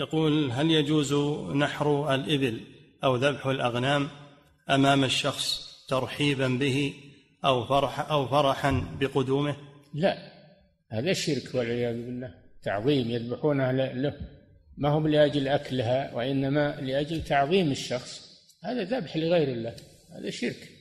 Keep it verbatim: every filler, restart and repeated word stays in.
يقول: هل يجوز نحر الإبل أو ذبح الأغنام أمام الشخص ترحيبا به أو فرح أو فرحا بقدومه؟ لا، هذا الشرك والعياذ بالله، تعظيم، يذبحونها له ما هم لأجل أكلها وإنما لأجل تعظيم الشخص، هذا ذبح لغير الله، هذا شرك.